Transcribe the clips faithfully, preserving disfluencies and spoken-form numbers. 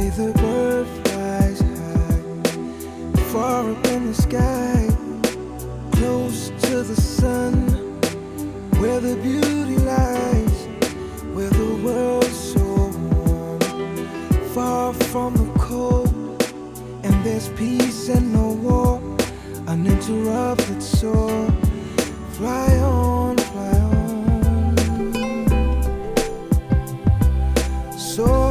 way the bird flies high, far up in the sky, close to the sun, where the beauty lies, where the world's so warm, far from the cold, and there's peace and no war, uninterrupted soar. Fly on, fly on, soar.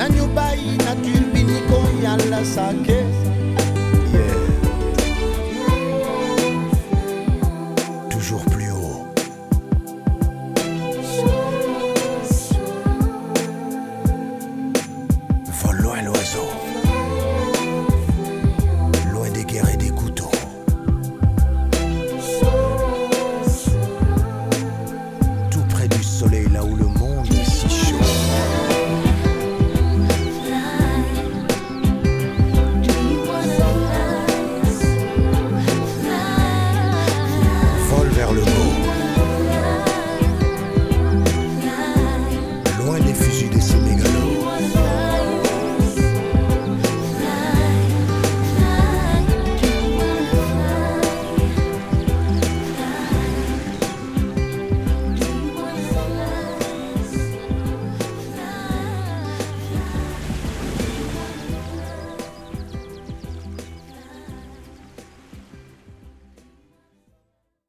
Nanyu bayi nature bini ko yalla sake.